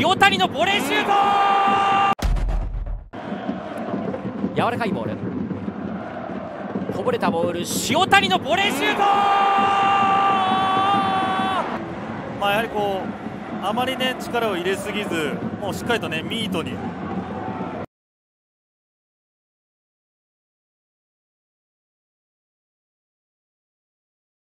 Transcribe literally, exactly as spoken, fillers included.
塩谷のボレーシュート、柔らかいボール、こぼれたボール、塩谷のボレーシュート。まあやはりこうあまりね力を入れすぎず、もうしっかりとねミートに。